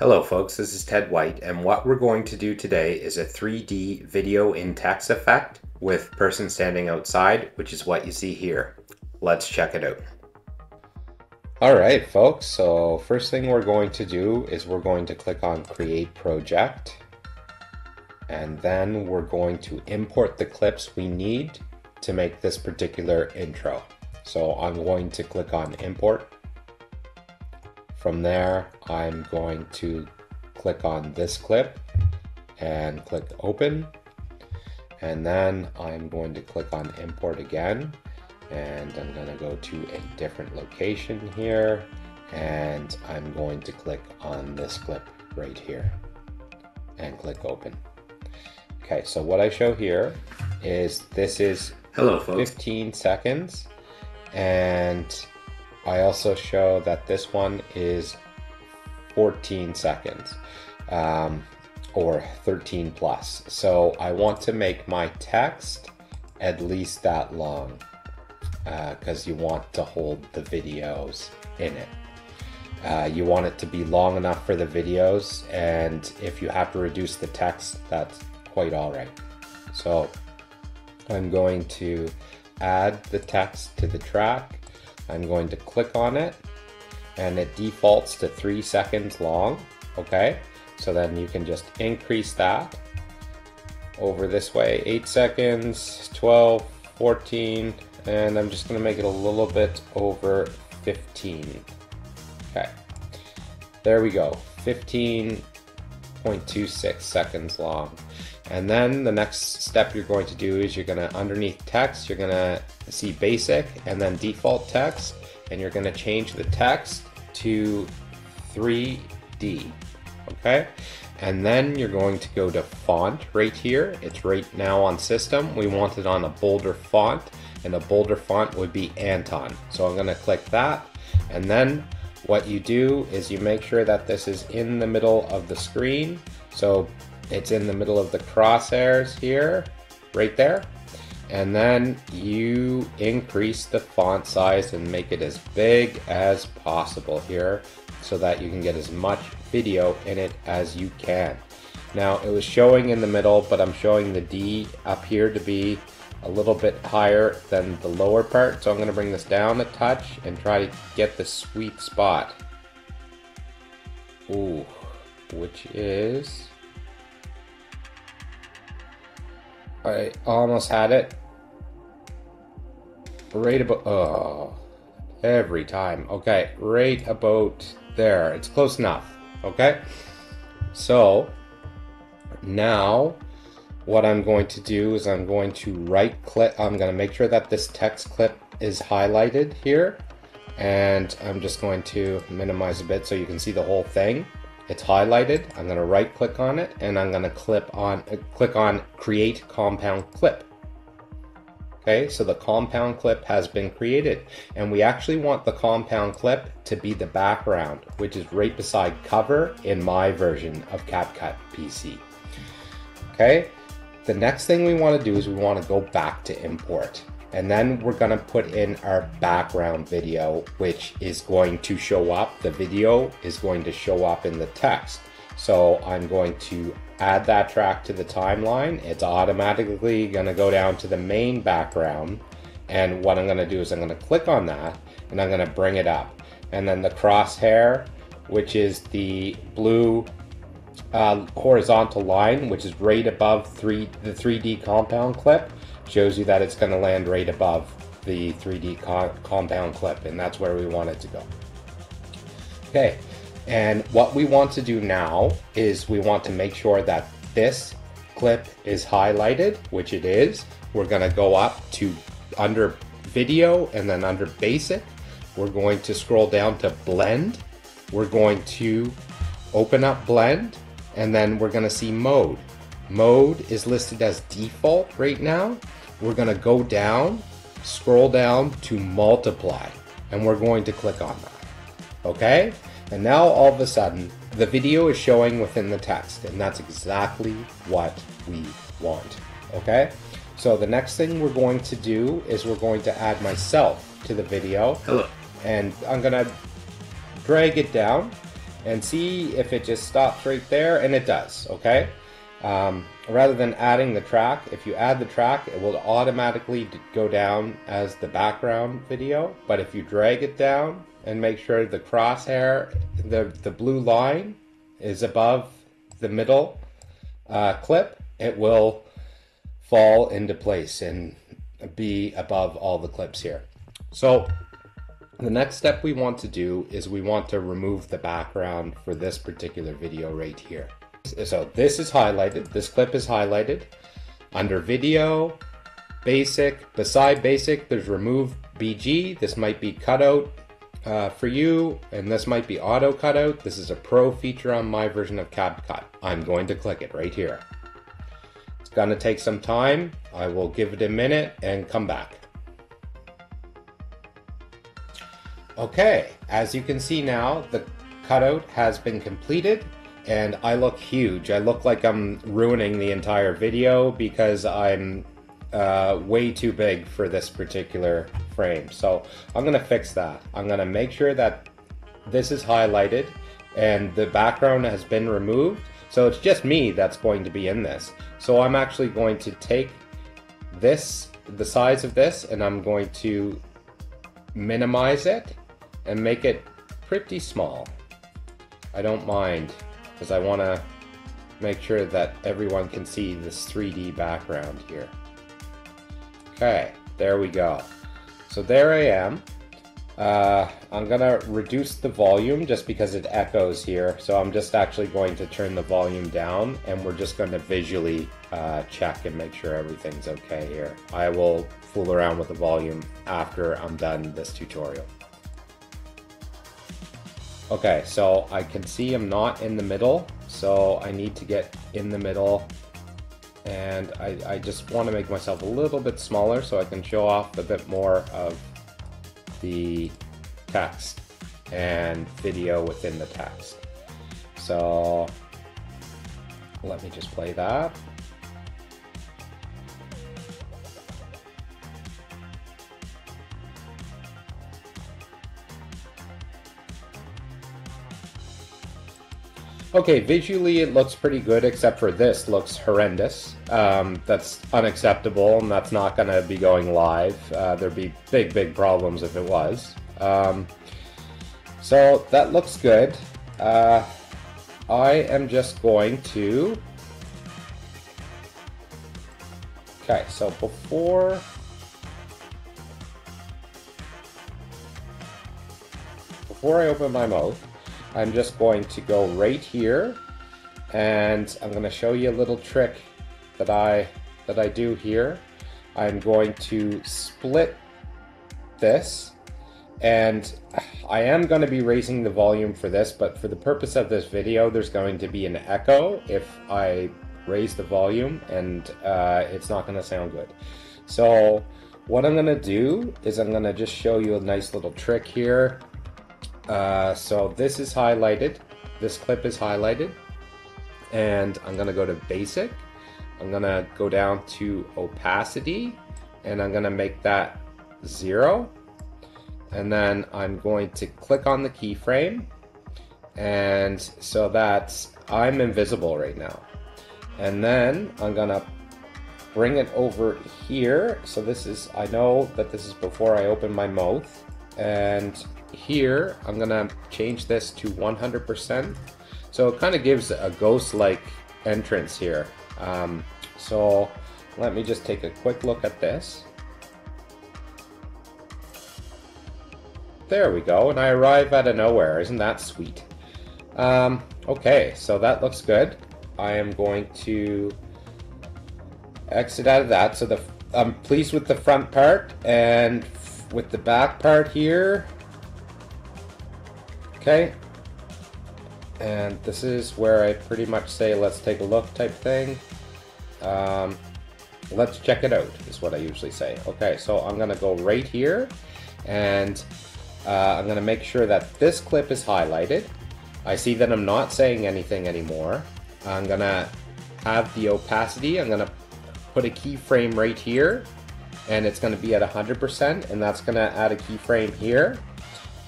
Hello folks, this is Ted White, and what we're going to do today is a 3D video in text effect with person standing outside, which is what you see here. Let's check it out. All right folks, so first thing we're going to do is we're going to click on Create Project, and then we're going to import the clips we need to make this particular intro. So I'm going to click on Import. From there, I'm going to click on this clip and click Open. And then I'm going to click on Import again. And I'm going to go to a different location here. And I'm going to click on this clip right here and click Open. Okay, so what I show here is this is 15 seconds. And I also show that this one is 14 seconds or 13 plus. So I want to make my text at least that long because you want to hold the videos in it. You want it to be long enough for the videos, and if you have to reduce the text, that's quite all right. So I'm going to add the text to the track. I'm going to click on it, and it defaults to 3 seconds long, okay? So then you can just increase that over this way, 8 seconds, 12, 14, and I'm just gonna make it a little bit over 15. Okay, there we go, 15.26 seconds long. And then the next step you're going to do is you're going to, underneath text, you're going to see basic and then default text, and you're going to change the text to 3D, okay? And then you're going to go to font right here. It's right now on system. We want it on a bolder font, and a bolder font would be Anton. So I'm going to click that, and then what you do is you make sure that this is in the middle of the screen. So it's in the middle of the crosshairs here, right there. And then you increase the font size and make it as big as possible here so that you can get as much video in it as you can. Now it was showing in the middle, but I'm showing the D up here to be a little bit higher than the lower part. So I'm gonna bring this down a touch and try to get the sweet spot. Ooh, which is, I almost had it right about, oh, every time. Okay, right about there. It's close enough, okay? So now what I'm going to do is I'm going to right click, I'm going to make sure that this text clip is highlighted here, and I'm just going to minimize a bit so you can see the whole thing. It's highlighted. I'm going to right click on it, and I'm going to click on Create Compound Clip. Okay, so the compound clip has been created, and we actually want the compound clip to be the background, which is right beside cover in my version of CapCut PC. Okay, the next thing we want to do is we want to go back to import, and then we're going to put in our background video, which is going to show up. The video is going to show up in the text. So I'm going to add that track to the timeline. It's automatically going to go down to the main background. And what I'm going to do is I'm going to click on that, and I'm going to bring it up. And then the crosshair, which is the blue horizontal line, which is right above the 3D compound clip, shows you that it's going to land right above the 3D compound clip, and that's where we want it to go. Okay, and what we want to do now is we want to make sure that this clip is highlighted, which it is. We're going to go up to under video, and then under basic, we're going to scroll down to blend. We're going to open up blend, and then we're going to see mode. Mode is listed as default right now. We're going to go down, scroll down to multiply, and we're going to click on that. Okay? And now all of a sudden, the video is showing within the text, and that's exactly what we want. Okay? So the next thing we're going to do is we're going to add myself to the video. Hello. And I'm going to drag it down, and see if it just stops right there, and it does, okay? Rather than adding the track, if you add the track, it will automatically go down as the background video, but if you drag it down and make sure the crosshair, the blue line is above the middle clip, it will fall into place and be above all the clips here. So the next step we want to do is we want to remove the background for this particular video right here. So this is highlighted, this clip is highlighted. Under video, basic, beside basic, there's remove BG. This might be cutout for you, and this might be auto cutout. This is a pro feature on my version of CapCut. I'm going to click it right here. It's gonna take some time. I will give it a minute and come back. Okay, as you can see now, the cutout has been completed. And I look huge. I look like I'm ruining the entire video because I'm way too big for this particular frame. So I'm gonna fix that. I'm gonna make sure that this is highlighted and the background has been removed. So it's just me that's going to be in this. So I'm actually going to take this, the size of this, and I'm going to minimize it and make it pretty small. I don't mind, because I want to make sure that everyone can see this 3D background here. Okay, there we go. So there I am. I'm going to reduce the volume just because it echoes here. So I'm just actually going to turn the volume down, and we're just going to visually check and make sure everything's okay here. I will fool around with the volume after I'm done this tutorial. Okay, so I can see I'm not in the middle, so I need to get in the middle, and I just want to make myself a little bit smaller so I can show off a bit more of the text and video within the text. So let me just play that. Okay, visually it looks pretty good, except for this looks horrendous. That's unacceptable, and that's not going to be going live. There'd be big problems if it was. So that looks good. I am just going to... Okay, so before... Before I open my mouth, I'm just going to go right here, and I'm going to show you a little trick that I do here. I'm going to split this, and I am going to be raising the volume for this, but for the purpose of this video, there's going to be an echo if I raise the volume, and it's not going to sound good. So what I'm going to do is I'm going to just show you a nice little trick here. So this is highlighted, this clip is highlighted, and I'm going to go to basic, I'm going to go down to opacity, and I'm going to make that 0, and then I'm going to click on the keyframe, and so that I'm invisible right now, and then I'm going to bring it over here, so this is, I know that this is before I open my mouth, and here I'm gonna change this to 100%, so it kind of gives a ghost-like entrance here. So let me just take a quick look at this. There we go, and I arrive out of nowhere. Isn't that sweet? Okay, so that looks good. I am going to exit out of that. So I'm pleased with the front part, and with the back part here. Okay, and this is where I pretty much say let's take a look type thing. Let's check it out is what I usually say. Okay, so I'm gonna go right here, and I'm gonna make sure that this clip is highlighted. I see that I'm not saying anything anymore. I'm gonna have the opacity, I'm gonna put a keyframe right here, and it's gonna be at 100%, and that's gonna add a keyframe here.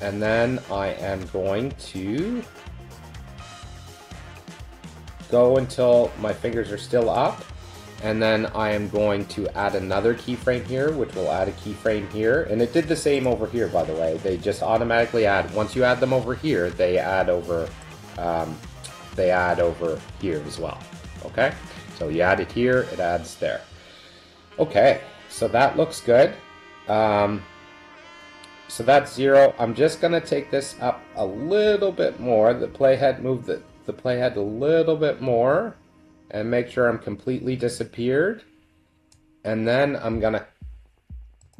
And then I am going to go until my fingers are still up, and then I am going to add another keyframe here, which will add a keyframe here. And it did the same over here, by the way. They just automatically add, once you add them over here, they add over here as well. Okay, so you add it here, it adds there. Okay, so that looks good. So that's zero. I'm just gonna take this up a little bit more, the playhead, move the playhead a little bit more, and make sure I'm completely disappeared. And then I'm gonna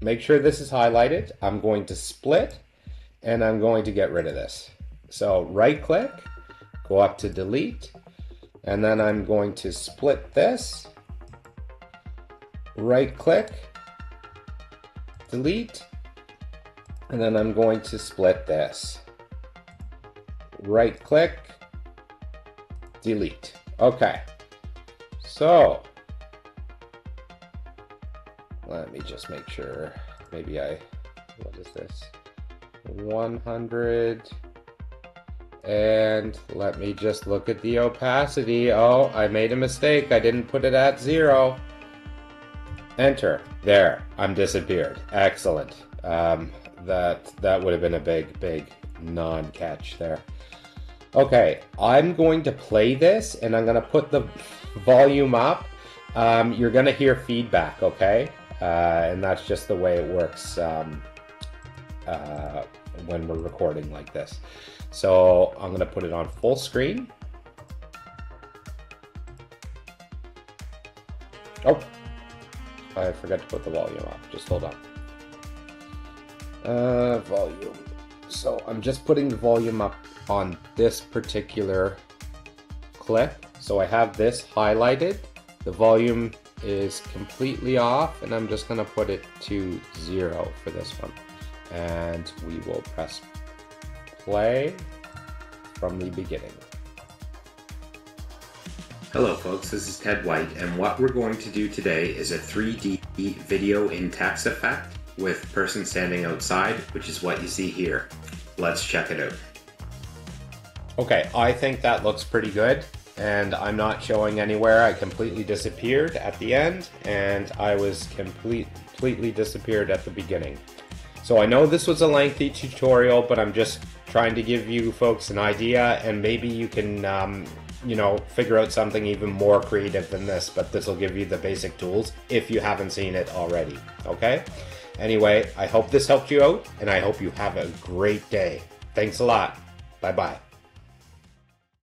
make sure this is highlighted. I'm going to split, and I'm going to get rid of this. So right click, go up to delete, and then I'm going to split this, right click, delete, and then I'm going to split this, right click, delete. Okay, so let me just make sure, maybe what is this, 100, and let me just look at the opacity. Oh, I made a mistake, I didn't put it at 0. Enter. There, I'm disappeared. Excellent. That would have been a big non-catch there. Okay, I'm going to play this, and I'm going to put the volume up. You're going to hear feedback, okay? And that's just the way it works when we're recording like this. So I'm going to put it on full screen. Oh, I forgot to put the volume up. Just hold on. Volume. So I'm just putting the volume up on this particular clip. So I have this highlighted. The volume is completely off, and I'm just going to put it to 0 for this one. And we will press play from the beginning. Hello folks, this is Ted White, and what we're going to do today is a 3D video in text effect with person standing outside, which is what you see here. Let's check it out. Okay, I think that looks pretty good, and I'm not showing anywhere. I completely disappeared at the end, and I was completely disappeared at the beginning. So I know this was a lengthy tutorial, but I'm just trying to give you folks an idea, and maybe you can you know, figure out something even more creative than this, but this will give you the basic tools if you haven't seen it already. Okay? Anyway, I hope this helped you out, and I hope you have a great day. Thanks a lot. Bye-bye.